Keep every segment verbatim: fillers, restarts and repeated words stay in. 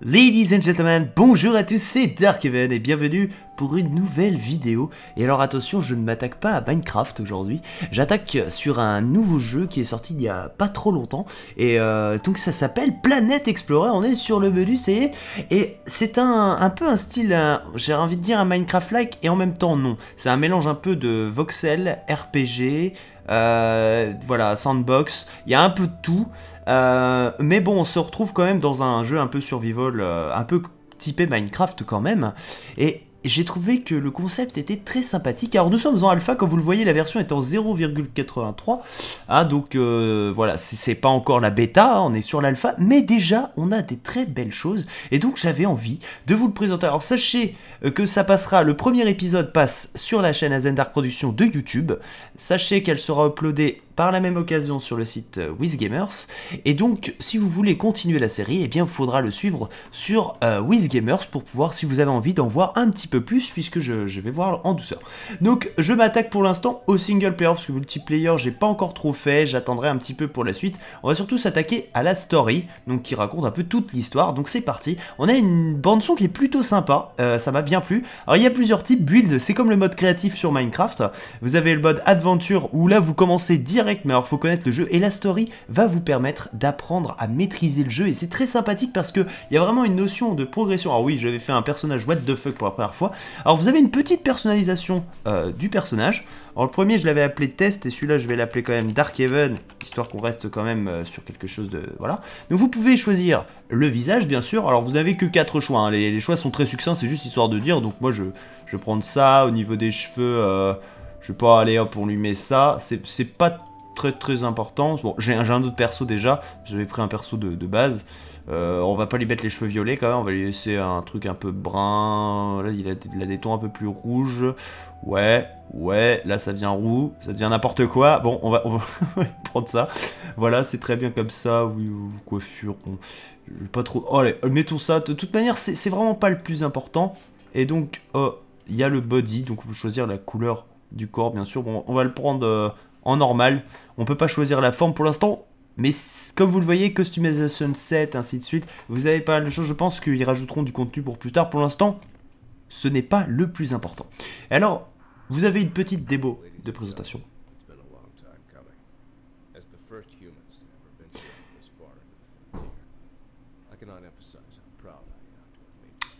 Ladies and gentlemen, bonjour à tous, c'est Dark Heaven et bienvenue pour une nouvelle vidéo. Et alors attention, je ne m'attaque pas à Minecraft aujourd'hui, j'attaque sur un nouveau jeu qui est sorti il n'y a pas trop longtemps. Et euh, donc ça s'appelle Planet Explorer, on est sur le menu, et, et c'est un, un peu un style, j'ai envie de dire un Minecraft-like et en même temps non. C'est un mélange un peu de voxel, R P G, euh, voilà, sandbox, il y a un peu de tout. Euh, mais bon, on se retrouve quand même dans un jeu un peu survival, euh, un peu typé Minecraft quand même. Et j'ai trouvé que le concept était très sympathique. Alors nous sommes en alpha, comme vous le voyez, la version est en zéro virgule quatre-vingt-trois. Hein, donc euh, voilà, c'est pas encore la bêta, hein, on est sur l'alpha. Mais déjà, on a des très belles choses. Et donc j'avais envie de vous le présenter. Alors sachez que ça passera, le premier épisode passe sur la chaîne AznDark Production de YouTube. Sachez qu'elle sera uploadée par la même occasion sur le site WizGamers, et donc si vous voulez continuer la série, eh bien il faudra le suivre sur euh, WizGamers pour pouvoir, si vous avez envie d'en voir un petit peu plus, puisque je, je vais voir en douceur. Donc je m'attaque pour l'instant au single player, parce que multiplayer j'ai pas encore trop fait, j'attendrai un petit peu pour la suite. On va surtout s'attaquer à la story, donc qui raconte un peu toute l'histoire. Donc c'est parti, on a une bande son qui est plutôt sympa, euh, ça m'a bien plu. Alors il y a plusieurs types, build, c'est comme le mode créatif sur Minecraft, vous avez le mode adventure où là vous commencez direct, mais alors faut connaître le jeu, et la story va vous permettre d'apprendre à maîtriser le jeu, et c'est très sympathique parce que il y a vraiment une notion de progression. Alors oui, j'avais fait un personnage what the fuck pour la première fois. Alors vous avez une petite personnalisation euh, du personnage. Alors le premier je l'avais appelé Test, et celui-là je vais l'appeler quand même Dark Heaven, histoire qu'on reste quand même euh, sur quelque chose de... voilà. Donc vous pouvez choisir le visage bien sûr. Alors vous n'avez que quatre choix, hein. les, les choix sont très succincts, c'est juste histoire de dire. Donc moi je, je vais prendre ça. Au niveau des cheveux, euh, je vais pas aller hop on lui met ça, c'est pas très très important. Bon, j'ai un, un autre perso déjà, j'avais pris un perso de, de base. Euh, on va pas lui mettre les cheveux violets quand même, on va lui laisser un truc un peu brun. Là il a, il a des tons un peu plus rouges. Ouais, ouais, là ça devient roux, ça devient n'importe quoi. Bon, on va, on va prendre ça. Voilà, c'est très bien comme ça. Oui, coiffure, bon, je vais pas trop... Oh, allez, mettons ça, de toute manière c'est vraiment pas le plus important. Et donc, il euh, y a le body, donc on peut choisir la couleur du corps bien sûr. Bon, on va le prendre... Euh, en normal, on peut pas choisir la forme pour l'instant, mais comme vous le voyez, customization set, ainsi de suite, vous avez pas mal de choses, je pense qu'ils rajouteront du contenu pour plus tard. Pour l'instant, ce n'est pas le plus important. Alors, vous avez une petite démo de présentation.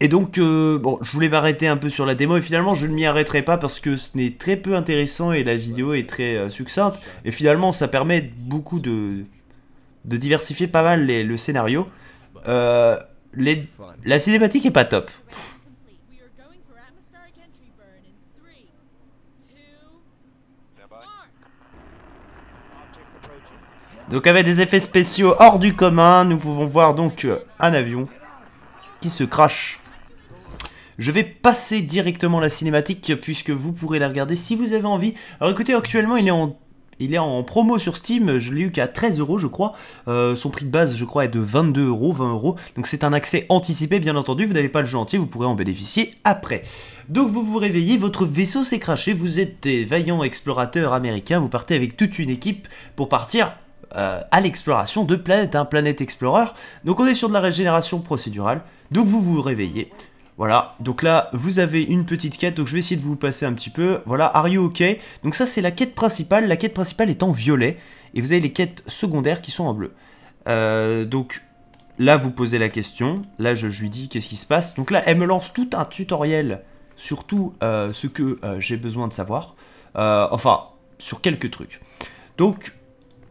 Et donc, euh, bon, je voulais m'arrêter un peu sur la démo, et finalement je ne m'y arrêterai pas parce que ce n'est très peu intéressant et la vidéo est très euh, succincte. Et finalement ça permet beaucoup de, de diversifier pas mal les, le scénario. Euh, les, la cinématique est pas top. Donc avec des effets spéciaux hors du commun, nous pouvons voir donc euh, un avion qui se crache. Je vais passer directement la cinématique puisque vous pourrez la regarder si vous avez envie. Alors écoutez, actuellement il est en, il est en promo sur Steam, je l'ai eu qu'à treize euros je crois. Euh, son prix de base je crois est de vingt-deux euros, vingt euros. Donc c'est un accès anticipé bien entendu, vous n'avez pas le jeu entier, vous pourrez en bénéficier après. Donc vous vous réveillez, votre vaisseau s'est crashé, vous êtes des vaillants explorateurs américains, vous partez avec toute une équipe pour partir... Euh, à l'exploration de planète, hein, Planet Explorer. Donc on est sur de la régénération procédurale. Donc vous vous réveillez. Voilà, donc là vous avez une petite quête. Donc je vais essayer de vous passer un petit peu. Voilà, Are You OK? Donc ça c'est la quête principale. La quête principale est en violet. Et vous avez les quêtes secondaires qui sont en bleu. euh, Donc là vous posez la question. Là je, je lui dis qu'est-ce qui se passe. Donc là elle me lance tout un tutoriel. Surtout euh, ce que euh, j'ai besoin de savoir. euh, Enfin, sur quelques trucs. Donc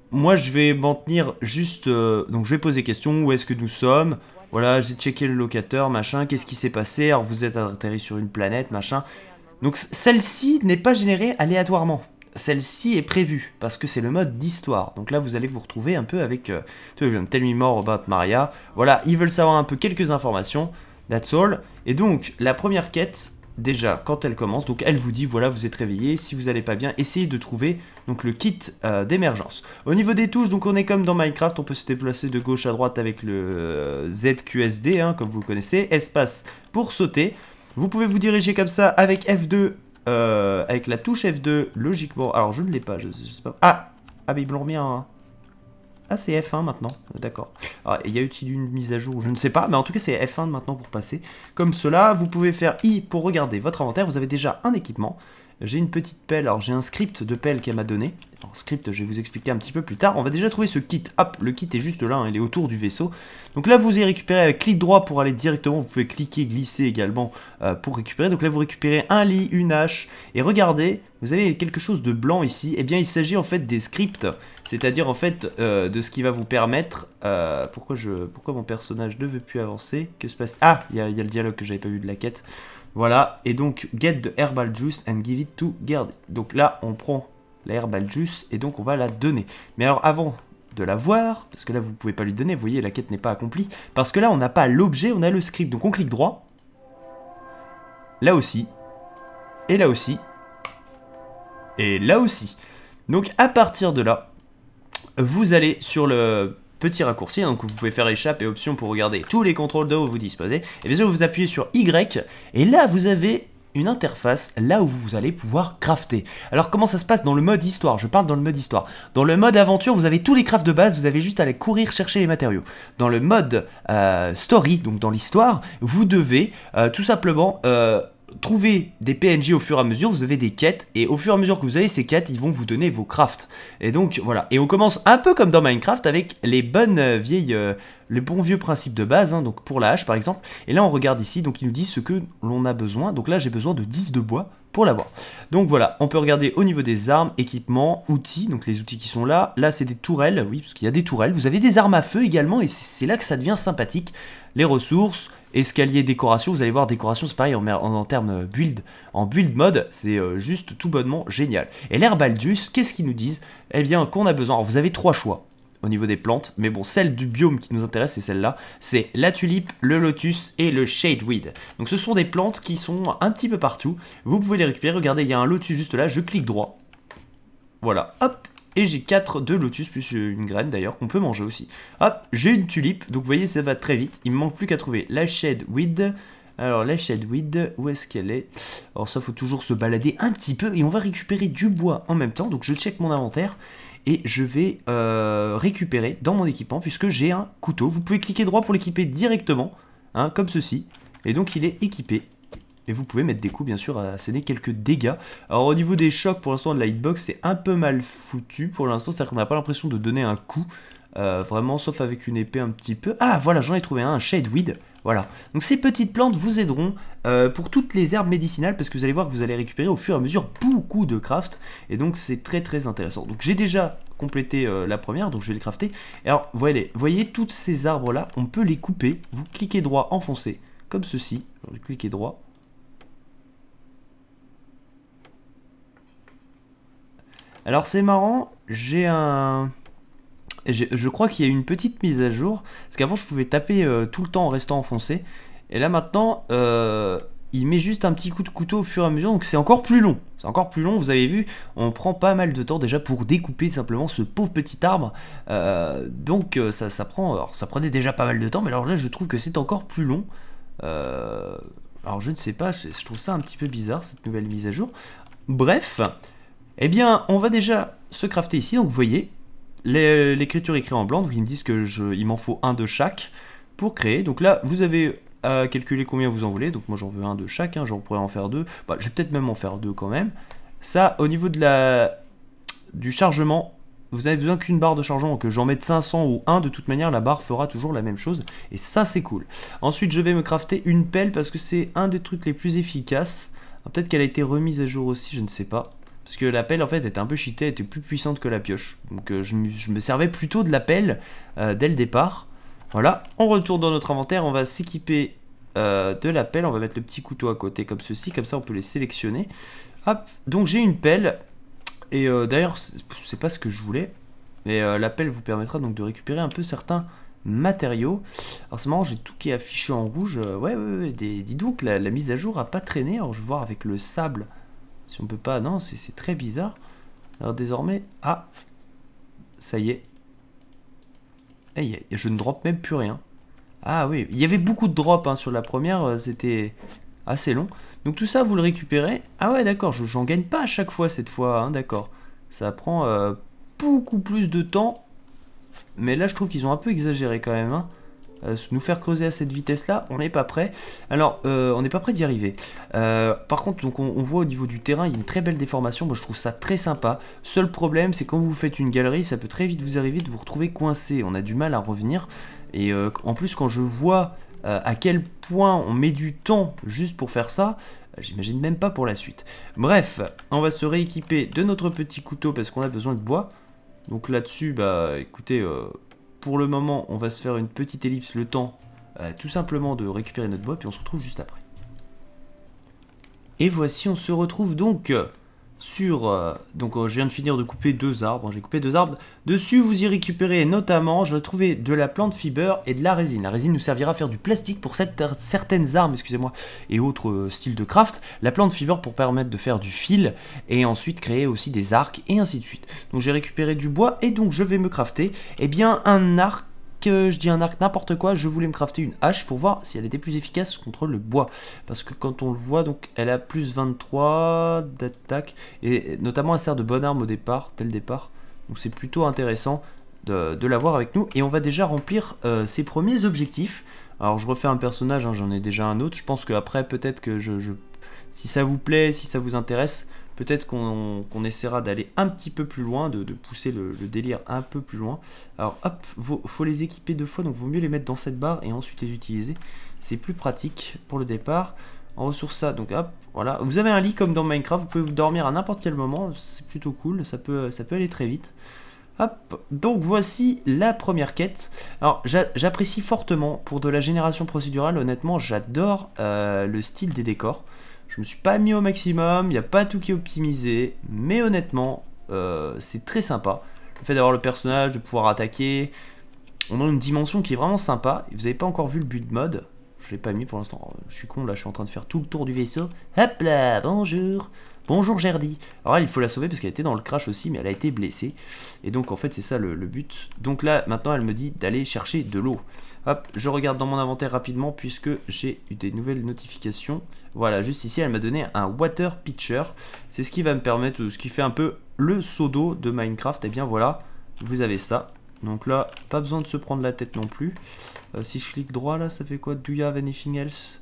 moi je vais m'en tenir juste, euh, donc je vais poser question, où est-ce que nous sommes? Voilà, j'ai checké le locateur, machin, qu'est-ce qui s'est passé? Alors vous êtes atterri sur une planète, machin. Donc celle-ci n'est pas générée aléatoirement, celle-ci est prévue, parce que c'est le mode d'histoire. Donc là vous allez vous retrouver un peu avec, euh, tell me more about Maria. Voilà, ils veulent savoir un peu quelques informations, that's all. Et donc la première quête... Déjà, quand elle commence, donc elle vous dit, voilà, vous êtes réveillé, si vous n'allez pas bien, essayez de trouver donc le kit euh, d'émergence. Au niveau des touches, donc on est comme dans Minecraft, on peut se déplacer de gauche à droite avec le euh, Z Q S D, hein, comme vous le connaissez, espace pour sauter. Vous pouvez vous diriger comme ça avec F deux, euh, avec la touche F deux, logiquement. Alors je ne l'ai pas, je, je sais pas. Ah, ah mais ils me l'ont remis un... Ah, c'est F un maintenant, d'accord. Il y a utile une mise à jour, je ne sais pas, mais en tout cas c'est F un maintenant pour passer. Comme cela, vous pouvez faire I pour regarder votre inventaire, vous avez déjà un équipement. J'ai une petite pelle, alors j'ai un script de pelle qu'elle m'a donné. Alors script, je vais vous expliquer un petit peu plus tard. On va déjà trouver ce kit. Hop, le kit est juste là, hein, il est autour du vaisseau. Donc là, vous y récupérez avec clic droit pour aller directement. Vous pouvez cliquer, glisser également euh, pour récupérer. Donc là, vous récupérez un lit, une hache. Et regardez, vous avez quelque chose de blanc ici. Eh bien, il s'agit en fait des scripts. C'est-à-dire en fait euh, de ce qui va vous permettre... Euh, pourquoi, je, pourquoi mon personnage ne veut plus avancer? Que se passe? Ah, il y, y a le dialogue que j'avais pas vu de la quête. Voilà, et donc get the herbal juice and give it to Gerdy. Donc là, on prend la herbal juice et donc on va la donner. Mais alors avant de la voir, parce que là vous pouvez pas lui donner, vous voyez la quête n'est pas accomplie, parce que là on n'a pas l'objet, on a le script. Donc on clique droit, là aussi, et là aussi, et là aussi. Donc à partir de là, vous allez sur le... petit raccourci, donc vous pouvez faire échappe et option pour regarder tous les contrôles de haut vous disposez. Et bien sûr, vous appuyez sur Y, et là vous avez une interface, là où vous allez pouvoir crafter. Alors comment ça se passe dans le mode histoire? Je parle dans le mode histoire. Dans le mode aventure, vous avez tous les crafts de base, vous avez juste à aller courir chercher les matériaux. Dans le mode euh, story, donc dans l'histoire, vous devez euh, tout simplement... Euh, Trouvez des P N J au fur et à mesure, vous avez des quêtes, et au fur et à mesure que vous avez ces quêtes, ils vont vous donner vos crafts. Et donc voilà, et on commence un peu comme dans Minecraft avec les bonnes euh, vieilles, euh, les bons vieux principes de base, hein, donc pour la hache par exemple. Et là on regarde ici, donc il nous dit ce que l'on a besoin, donc là j'ai besoin de dix de bois pour l'avoir. Donc voilà, on peut regarder au niveau des armes, équipements, outils, donc les outils qui sont là. Là c'est des tourelles, oui, parce qu'il y a des tourelles, vous avez des armes à feu également, et c'est là que ça devient sympathique, les ressources... Escalier, décoration, vous allez voir, décoration, c'est pareil en, en, en termes build, en build mode, c'est euh, juste tout bonnement génial. Et l'herbaldius, qu'est-ce qu'ils nous disent? Eh bien, qu'on a besoin. Alors, vous avez trois choix au niveau des plantes, mais bon, celle du biome qui nous intéresse, c'est celle-là, c'est la tulipe, le lotus et le shadeweed. Donc, ce sont des plantes qui sont un petit peu partout. Vous pouvez les récupérer. Regardez, il y a un lotus juste là, je clique droit. Voilà, hop! Et j'ai quatre de lotus, plus une graine d'ailleurs, qu'on peut manger aussi. Hop, j'ai une tulipe, donc vous voyez, ça va très vite. Il me manque plus qu'à trouver la shadeweed. Alors, la shadeweed, où est-ce qu'elle est? Alors ça, faut toujours se balader un petit peu, et on va récupérer du bois en même temps. Donc je check mon inventaire, et je vais euh, récupérer dans mon équipement, puisque j'ai un couteau. Vous pouvez cliquer droit pour l'équiper directement, hein, comme ceci. Et donc il est équipé. Et vous pouvez mettre des coups, bien sûr, à asséner quelques dégâts. Alors, au niveau des chocs, pour l'instant, de la hitbox, c'est un peu mal foutu. Pour l'instant, c'est-à-dire qu'on n'a pas l'impression de donner un coup. Euh, vraiment, sauf avec une épée un petit peu. Ah, voilà, j'en ai trouvé un, un shadeweed. Voilà. Donc, ces petites plantes vous aideront euh, pour toutes les herbes médicinales. Parce que vous allez voir que vous allez récupérer au fur et à mesure beaucoup de craft. Et donc, c'est très, très intéressant. Donc, j'ai déjà complété euh, la première. Donc, je vais les crafter. Et alors, voyez, voyez, tous ces arbres-là, on peut les couper. Vous cliquez droit, enfoncez, comme ceci. Alors, cliquez droit. Alors c'est marrant, j'ai un... Je crois qu'il y a une petite mise à jour, parce qu'avant je pouvais taper euh, tout le temps en restant enfoncé, et là maintenant, euh, il met juste un petit coup de couteau au fur et à mesure, donc c'est encore plus long, c'est encore plus long, vous avez vu, on prend pas mal de temps déjà pour découper simplement ce pauvre petit arbre, euh, donc ça, ça prend, alors, ça prenait déjà pas mal de temps, mais alors là je trouve que c'est encore plus long, euh, alors je ne sais pas, je trouve ça un petit peu bizarre cette nouvelle mise à jour, bref... Eh bien, on va déjà se crafter ici, donc vous voyez, l'écriture écrite en blanc, donc ils me disent qu'il m'en faut un de chaque pour créer. Donc là, vous avez à calculer combien vous en voulez, donc moi j'en veux un de chaque, hein, j'en pourrais en faire deux, bah, je vais peut-être même en faire deux quand même. Ça, au niveau de la... du chargement, vous avez besoin qu'une barre de chargement, que j'en mette cinq cents ou un, de toute manière la barre fera toujours la même chose, et ça c'est cool. Ensuite, je vais me crafter une pelle, parce que c'est un des trucs les plus efficaces. Peut-être qu'elle a été remise à jour aussi, je ne sais pas. Parce que la pelle en fait était un peu cheatée, était plus puissante que la pioche. Donc euh, je, je me servais plutôt de la pelle euh, dès le départ. Voilà, on retourne dans notre inventaire, on va s'équiper euh, de la pelle. On va mettre le petit couteau à côté comme ceci, comme ça on peut les sélectionner. Hop, donc j'ai une pelle. Et euh, d'ailleurs, c'est pas ce que je voulais. Mais euh, la pelle vous permettra donc de récupérer un peu certains matériaux. Alors c'est marrant, j'ai tout qui est affiché en rouge. Euh, ouais, ouais, ouais, des, dis donc, la, la mise à jour a pas traîné. Alors je vais voir avec le sable. Si on peut pas, non, c'est très bizarre. Alors désormais, ah, ça y est. Hey, je ne drop même plus rien. Ah oui, il y avait beaucoup de drops hein, sur la première, c'était assez long. Donc tout ça, vous le récupérez. Ah ouais, d'accord, j'en gagne pas à chaque fois cette fois, hein, d'accord. Ça prend euh, beaucoup plus de temps mais là je trouve qu'ils ont un peu exagéré quand même, hein. Euh, nous faire creuser à cette vitesse là, on n'est pas prêt. Alors euh, on n'est pas prêt d'y arriver. euh, Par contre donc on, on voit au niveau du terrain, il y a une très belle déformation, moi je trouve ça très sympa. Seul problème c'est quand vous faites une galerie, ça peut très vite vous arriver de vous retrouver coincé. On a du mal à revenir. Et euh, en plus quand je vois euh, à quel point on met du temps juste pour faire ça, j'imagine même pas pour la suite. Bref, on va se rééquiper de notre petit couteau parce qu'on a besoin de bois. Donc là dessus bah écoutez, euh, pour le moment, on va se faire une petite ellipse, le temps euh, tout simplement de récupérer notre bois, puis on se retrouve juste après. Et voici, on se retrouve donc sur... Euh, donc euh, je viens de finir de couper deux arbres, j'ai coupé deux arbres. Dessus, vous y récupérez notamment, je vais trouver de la plante fibre et de la résine. La résine nous servira à faire du plastique pour cette, certaines armes, excusez-moi, et autres euh, styles de craft. La plante fibre pour permettre de faire du fil, et ensuite créer aussi des arcs, et ainsi de suite. Donc j'ai récupéré du bois, et donc je vais me crafter, eh bien, un arc. Que je dis un arc, n'importe quoi, je voulais me crafter une hache pour voir si elle était plus efficace contre le bois. Parce que quand on le voit, donc elle a plus vingt-trois d'attaque. Et notamment elle sert de bonne arme au départ, dès le départ. Donc c'est plutôt intéressant de, de l'avoir avec nous. Et on va déjà remplir euh, ses premiers objectifs. Alors je refais un personnage, hein, j'en ai déjà un autre. Je pense qu'après peut-être que je, je... si ça vous plaît, si ça vous intéresse, peut-être qu'on qu'on essaiera d'aller un petit peu plus loin, de, de pousser le, le délire un peu plus loin. Alors hop, faut, faut les équiper deux fois, donc vaut mieux les mettre dans cette barre et ensuite les utiliser. C'est plus pratique pour le départ. On ressource ça, donc hop, voilà. Vous avez un lit comme dans Minecraft, vous pouvez vous dormir à n'importe quel moment, c'est plutôt cool, ça peut, ça peut aller très vite. Hop, donc voici la première quête. Alors j'apprécie fortement, pour de la génération procédurale, honnêtement j'adore euh, le style des décors. Je me suis pas mis au maximum, il n'y a pas tout qui est optimisé, mais honnêtement, euh, c'est très sympa. Le fait d'avoir le personnage, de pouvoir attaquer, on a une dimension qui est vraiment sympa. Vous n'avez pas encore vu le build mode, je ne l'ai pas mis pour l'instant, je suis con là, je suis en train de faire tout le tour du vaisseau. Hop là, bonjour, bonjour Gerdy. Alors là, il faut la sauver parce qu'elle était dans le crash aussi, mais elle a été blessée. Et donc en fait, c'est ça le, le but. Donc là, maintenant, elle me dit d'aller chercher de l'eau. Hop, je regarde dans mon inventaire rapidement puisque j'ai eu des nouvelles notifications. Voilà, juste ici, elle m'a donné un water pitcher. C'est ce qui va me permettre, ce qui fait un peu le seau d'eau de Minecraft. Et eh bien voilà, vous avez ça. Donc là, pas besoin de se prendre la tête non plus. Euh, si je clique droit là, ça fait quoi? Do you have anything else?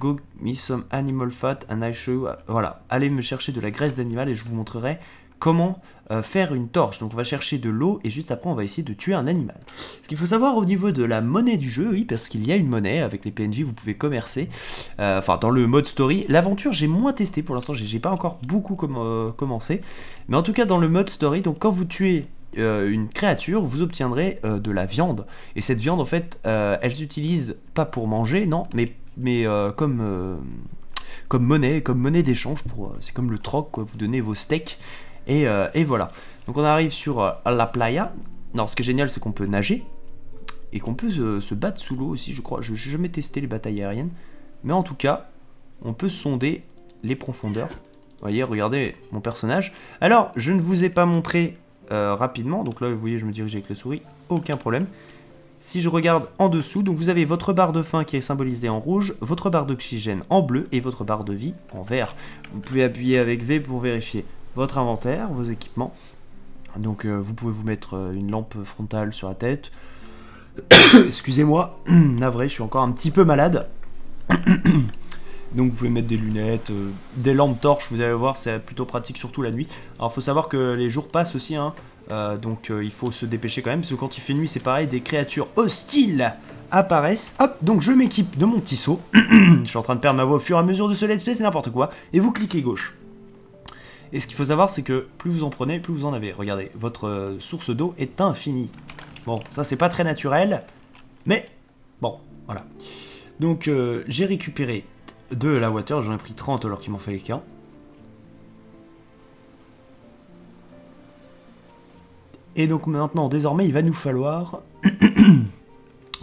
Go me some animal fat and I show you. Voilà, allez me chercher de la graisse d'animal et je vous montrerai comment euh, faire une torche. Donc on va chercher de l'eau et juste après on va essayer de tuer un animal. Ce qu'il faut savoir au niveau de la monnaie du jeu, oui, parce qu'il y a une monnaie, avec les P N J vous pouvez commercer, euh, enfin dans le mode story. L'aventure j'ai moins testé pour l'instant, j'ai pas encore beaucoup com euh, commencé, mais en tout cas dans le mode story, donc quand vous tuez Euh, une créature, vous obtiendrez euh, de la viande. Et cette viande en fait euh, elle s'utilise pas pour manger, non, mais, mais euh, comme euh, comme monnaie, comme monnaie d'échange. Pour euh, c'est comme le troc quoi, vous donnez vos steaks et, euh, et voilà. Donc on arrive sur euh, la playa. Alors ce qui est génial c'est qu'on peut nager et qu'on peut se, se battre sous l'eau aussi, je crois. Je n'ai jamais testé les batailles aériennes, mais en tout cas on peut sonder les profondeurs. Vous voyez, regardez mon personnage. Alors je ne vous ai pas montré Euh, rapidement, donc là vous voyez je me dirige avec le souris, aucun problème. Si je regarde en dessous, donc vous avez votre barre de faim qui est symbolisée en rouge, votre barre d'oxygène en bleu et votre barre de vie en vert. Vous pouvez appuyer avec V pour vérifier votre inventaire, vos équipements. Donc euh, vous pouvez vous mettre euh, une lampe frontale sur la tête. Excusez-moi, navré, je suis encore un petit peu malade. Donc vous pouvez mettre des lunettes, euh, des lampes torches, vous allez voir, c'est plutôt pratique, surtout la nuit. Alors il faut savoir que les jours passent aussi, hein, euh, donc euh, il faut se dépêcher quand même, parce que quand il fait nuit, c'est pareil, des créatures hostiles apparaissent. Hop, donc je m'équipe de mon petit seau, je suis en train de perdre ma voix au fur et à mesure de ce let's play, c'est n'importe quoi, et vous cliquez gauche. Et ce qu'il faut savoir, c'est que plus vous en prenez, plus vous en avez. Regardez, votre euh, source d'eau est infinie. Bon, ça c'est pas très naturel, mais bon, voilà. Donc euh, j'ai récupéré de la water, j'en ai pris trente alors qu'il m'en fallait qu'un. Et donc maintenant, désormais, il va nous falloir...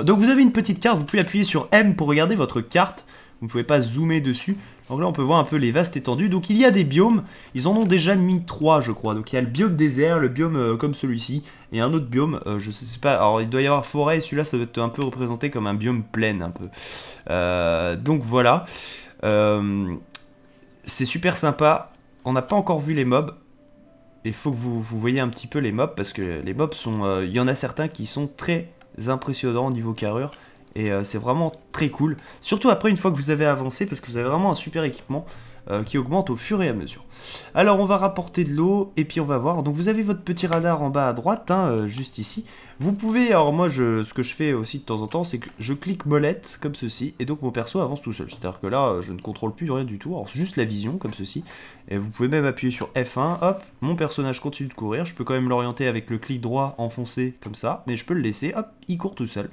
donc vous avez une petite carte, vous pouvez appuyer sur M pour regarder votre carte. Vous ne pouvez pas zoomer dessus. Donc là, on peut voir un peu les vastes étendues. Donc il y a des biomes, ils en ont déjà mis trois, je crois. Donc il y a le biome désert, le biome euh, comme celui-ci, et un autre biome, euh, je sais pas. Alors il doit y avoir forêt, celui-là, ça doit être un peu représenté comme un biome plaine, un peu. Euh, donc voilà. Euh, c'est super sympa. On n'a pas encore vu les mobs. il faut que vous, vous voyez un petit peu les mobs, parce que les mobs sont, euh, y en a certains qui sont très impressionnants au niveau carrure, et euh, c'est vraiment très cool, surtout après une fois que vous avez avancé, parce que vous avez vraiment un super équipement euh, qui augmente au fur et à mesure. Alors on va rapporter de l'eau, et puis on va voir, donc vous avez votre petit radar en bas à droite, hein, euh, juste ici. Vous pouvez, alors moi je, ce que je fais aussi de temps en temps, c'est que je clique molette, comme ceci, et donc mon perso avance tout seul, c'est-à-dire que là je ne contrôle plus rien du tout, alors c'est juste la vision, comme ceci, et vous pouvez même appuyer sur F un, hop, mon personnage continue de courir, je peux quand même l'orienter avec le clic droit enfoncé, comme ça, mais je peux le laisser, hop, il court tout seul,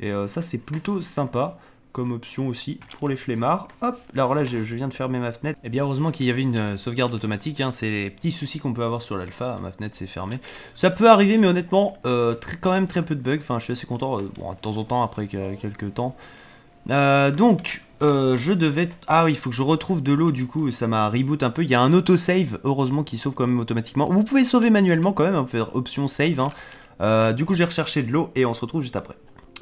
et euh, ça c'est plutôt sympa, comme option aussi pour les flemmards, hop, alors là je, je viens de fermer ma fenêtre, et bien heureusement qu'il y avait une sauvegarde automatique, hein. C'est les petits soucis qu'on peut avoir sur l'alpha, ma fenêtre s'est fermée, ça peut arriver mais honnêtement, euh, très, quand même très peu de bugs, enfin je suis assez content, euh, bon, de temps en temps après euh, quelques temps, euh, donc euh, je devais, ah oui il faut que je retrouve de l'eau du coup, ça m'a reboot un peu, il y a un autosave heureusement qui sauve quand même automatiquement, vous pouvez sauver manuellement quand même, hein, faire option save, hein. euh, du coup j'ai recherché de l'eau et on se retrouve juste après.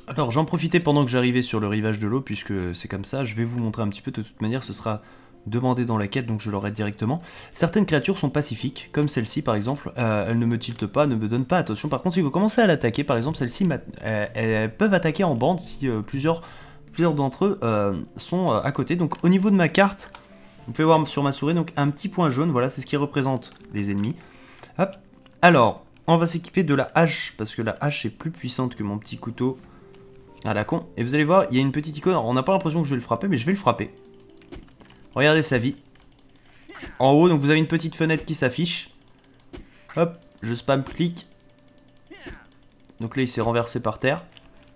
Alors j'en profitais pendant que j'arrivais sur le rivage de l'eau, puisque c'est comme ça, je vais vous montrer un petit peu, de toute manière ce sera demandé dans la quête, donc je l'aurai directement. Certaines créatures sont pacifiques, comme celle-ci par exemple, euh, elles ne me tiltent pas, ne me donnent pas attention. Par contre si vous commencez à l'attaquer, par exemple celles-ci, euh, elles peuvent attaquer en bande si euh, plusieurs, plusieurs d'entre eux euh, sont euh, à côté. Donc au niveau de ma carte, vous pouvez voir sur ma souris, donc un petit point jaune, voilà c'est ce qui représente les ennemis. Hop. Alors, on va s'équiper de la hache, parce que la hache est plus puissante que mon petit couteau. Ah la con, et vous allez voir, il y a une petite icône, alors on n'a pas l'impression que je vais le frapper, mais je vais le frapper. Regardez sa vie. En haut, donc vous avez une petite fenêtre qui s'affiche. Hop, je spam clic. Donc là il s'est renversé par terre.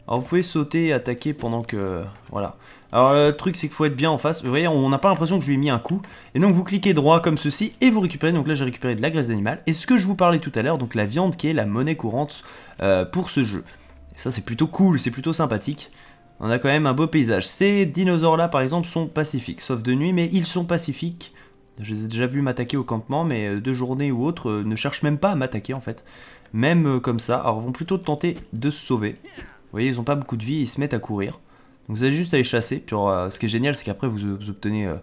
Alors vous pouvez sauter et attaquer pendant que... Voilà. Alors le truc c'est qu'il faut être bien en face, vous voyez on n'a pas l'impression que je lui ai mis un coup. Et donc vous cliquez droit comme ceci et vous récupérez, donc là j'ai récupéré de la graisse d'animal. Et ce que je vous parlais tout à l'heure, donc la viande qui est la monnaie courante euh, pour ce jeu. Ça c'est plutôt cool, c'est plutôt sympathique. On a quand même un beau paysage. Ces dinosaures là par exemple sont pacifiques, sauf de nuit, mais ils sont pacifiques. Je les ai déjà vus m'attaquer au campement, mais de journée ou autre euh, ne cherchent même pas à m'attaquer en fait. Même euh, comme ça, alors ils vont plutôt tenter de se sauver. Vous voyez ils n'ont pas beaucoup de vie, ils se mettent à courir. Donc vous allez juste à les chasser, puis euh, ce qui est génial c'est qu'après vous, vous obtenez euh,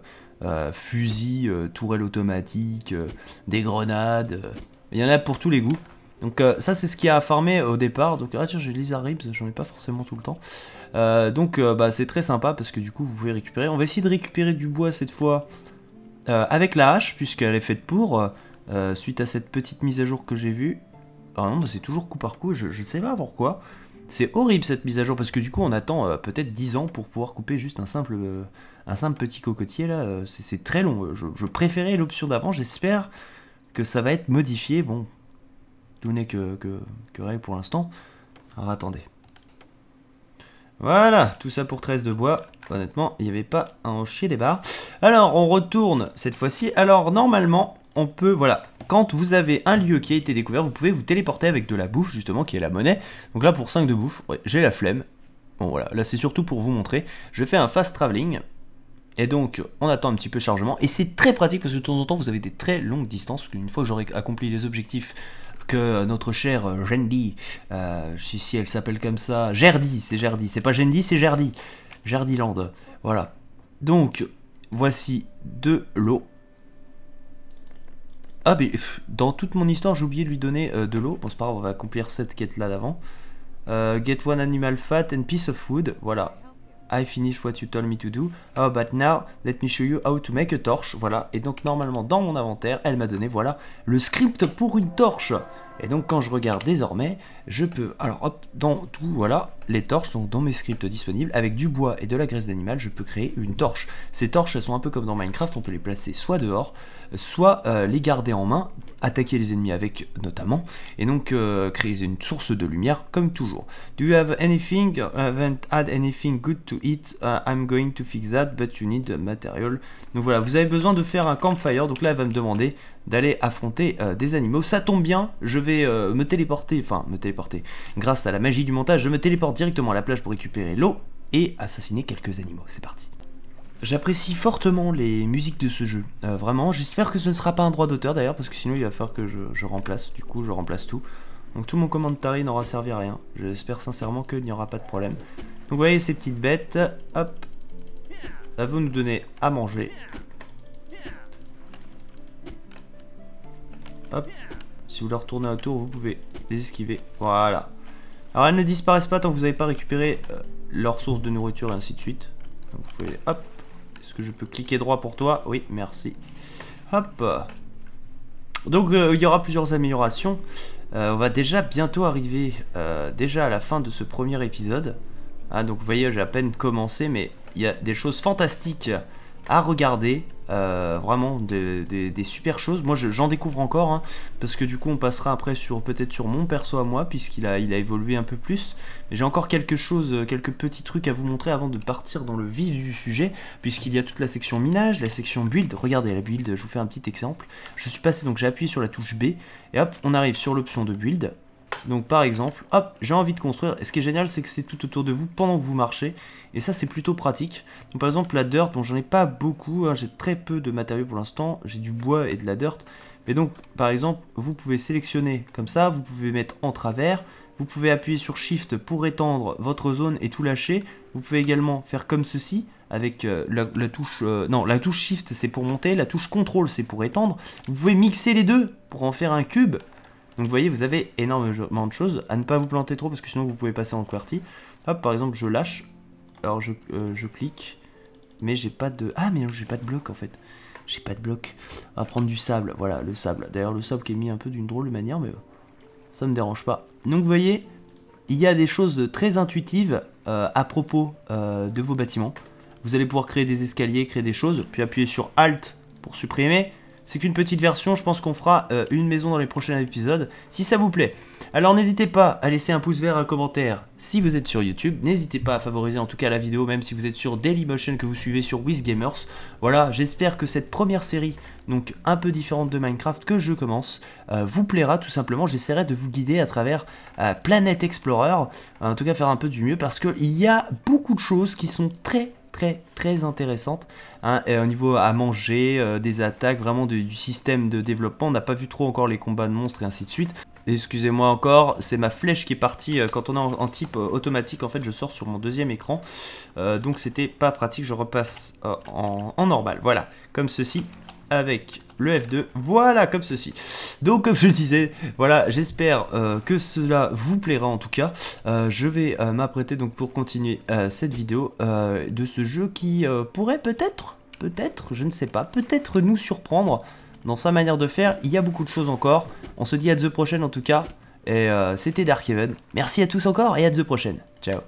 euh, fusil, euh, tourelle automatique, euh, des grenades. Euh. Il y en a pour tous les goûts. Donc euh, ça c'est ce qu'il y a à farmer au départ, donc ah tiens j'ai les ribs, j'en ai pas forcément tout le temps. Euh, donc euh, bah, c'est très sympa parce que du coup vous pouvez récupérer, on va essayer de récupérer du bois cette fois euh, avec la hache puisqu'elle est faite pour, euh, suite à cette petite mise à jour que j'ai vue. Ah non bah, c'est toujours coup par coup, je, je sais pas pourquoi, c'est horrible cette mise à jour parce que du coup on attend euh, peut-être dix ans pour pouvoir couper juste un simple, euh, un simple petit cocotier là, euh, c'est très long, je, je préférais l'option d'avant, j'espère que ça va être modifié, bon... n'est que, que, que règle pour l'instant. Alors attendez. Voilà, tout ça pour treize de bois. Honnêtement, il n'y avait pas un chier des barres. Alors, on retourne cette fois-ci. Alors, normalement, on peut... Voilà, quand vous avez un lieu qui a été découvert, vous pouvez vous téléporter avec de la bouffe, justement, qui est la monnaie. Donc là, pour cinq de bouffe, ouais, j'ai la flemme. Bon, voilà, là, c'est surtout pour vous montrer. Je fais un fast traveling. Et donc, on attend un petit peu chargement. Et c'est très pratique, parce que de temps en temps, vous avez des très longues distances. Parce qu'une fois que j'aurai accompli les objectifs... que notre chère Gerdy, euh, si, si elle s'appelle comme ça, Gerdy, c'est Gerdy, c'est pas Gerdy, c'est Gerdy, Gerdyland, voilà. Donc, voici de l'eau. Ah mais, dans toute mon histoire, j'ai oublié de lui donner euh, de l'eau, bon c'est pas grave, on va accomplir cette quête là d'avant. Euh, get one animal fat and piece of wood, voilà. I finish what you told me to do. Oh, but now, let me show you how to make a torch. Voilà, et donc normalement dans mon inventaire, elle m'a donné, voilà, le script pour une torche. Et donc quand je regarde désormais, je peux, alors hop, dans tout, voilà, les torches, donc dans mes scripts disponibles, avec du bois et de la graisse d'animal, je peux créer une torche. Ces torches, elles sont un peu comme dans Minecraft, on peut les placer soit dehors, soit euh, les garder en main, attaquer les ennemis avec notamment, et donc euh, créer une source de lumière, comme toujours. Do you have anything, haven't had anything good to eat, uh, I'm going to fix that, but you need the material. Donc voilà, vous avez besoin de faire un campfire, donc là elle va me demander d'aller affronter euh, des animaux. Ça tombe bien, je vais euh, me téléporter, enfin me téléporter, grâce à la magie du montage, je me téléporte directement à la plage pour récupérer l'eau et assassiner quelques animaux. C'est parti. J'apprécie fortement les musiques de ce jeu, euh, vraiment, j'espère que ce ne sera pas un droit d'auteur d'ailleurs, parce que sinon il va falloir que je, je remplace, du coup je remplace tout. Donc tout mon commentary n'aura servi à rien, j'espère sincèrement qu'il n'y aura pas de problème. Donc vous voyez ces petites bêtes, hop, elles vont nous donner à manger. Hop, Si vous leur retournez autour, vous pouvez les esquiver. Voilà. Alors elles ne disparaissent pas tant que vous n'avez pas récupéré euh, leur source de nourriture et ainsi de suite. Donc vous pouvez... Hop. Est-ce que je peux cliquer droit pour toi? Oui, merci. Hop. Donc euh, il y aura plusieurs améliorations. Euh, on va déjà bientôt arriver euh, déjà à la fin de ce premier épisode. Hein, donc vous voyez, j'ai à peine commencé, mais il y a des choses fantastiques à regarder. Euh, vraiment des, des, des super choses. Moi j'en découvre encore hein, parce que du coup on passera après sur peut-être sur mon perso à moi, puisqu'il a, il a évolué un peu plus, mais j'ai encore quelque chose, quelques petits trucs à vous montrer avant de partir dans le vif du sujet, puisqu'il y a toute la section minage, la section build. Regardez la build, je vous fais un petit exemple. Je suis passé, donc j'ai appuyé sur la touche B et hop on arrive sur l'option de build. Donc par exemple, hop, j'ai envie de construire, et ce qui est génial c'est que c'est tout autour de vous pendant que vous marchez, et ça c'est plutôt pratique. Donc par exemple la dirt, bon j'en ai pas beaucoup, hein, j'ai très peu de matériaux pour l'instant, j'ai du bois et de la dirt, mais donc par exemple vous pouvez sélectionner comme ça, vous pouvez mettre en travers, vous pouvez appuyer sur Shift pour étendre votre zone et tout lâcher, vous pouvez également faire comme ceci, avec euh, la, la touche, euh, non la touche Shift c'est pour monter, la touche Control c'est pour étendre, vous pouvez mixer les deux pour en faire un cube. Donc vous voyez, vous avez énormément de choses, à ne pas vous planter trop parce que sinon vous pouvez passer en QWERTY. Hop, par exemple, je lâche, alors je, euh, je clique, mais j'ai pas de... Ah mais non, j'ai pas de bloc en fait, j'ai pas de bloc. On va prendre du sable, voilà, le sable. D'ailleurs, le sable qui est mis un peu d'une drôle de manière, mais ça me dérange pas. Donc vous voyez, il y a des choses très intuitives euh, à propos euh, de vos bâtiments. Vous allez pouvoir créer des escaliers, créer des choses, puis appuyer sur ALT pour supprimer. C'est qu'une petite version, je pense qu'on fera euh, une maison dans les prochains épisodes, si ça vous plaît. Alors n'hésitez pas à laisser un pouce vert, un commentaire si vous êtes sur YouTube. N'hésitez pas à favoriser en tout cas la vidéo, même si vous êtes sur Dailymotion, que vous suivez sur WizGamers. Voilà, j'espère que cette première série, donc un peu différente de Minecraft, que je commence, euh, vous plaira tout simplement. J'essaierai de vous guider à travers euh, Planet Explorer, en tout cas faire un peu du mieux, parce qu'il y a beaucoup de choses qui sont très... très très intéressante hein, et au niveau à manger, euh, des attaques, vraiment de, du système de développement. On n'a pas vu trop encore les combats de monstres et ainsi de suite. Excusez-moi encore, c'est ma flèche qui est partie euh, quand on est en, en type euh, automatique. En fait je sors sur mon deuxième écran, euh, donc c'était pas pratique, je repasse euh, en, en normal, voilà, comme ceci, avec le F deux, voilà, comme ceci. Donc comme je le disais, voilà, j'espère euh, que cela vous plaira en tout cas. euh, je vais euh, m'apprêter donc pour continuer euh, cette vidéo euh, de ce jeu qui euh, pourrait peut-être, peut-être, je ne sais pas, peut-être nous surprendre dans sa manière de faire. Il y a beaucoup de choses encore, on se dit à the prochaine en tout cas, et euh, c'était Dark Heaven, merci à tous encore et à the prochaine, ciao.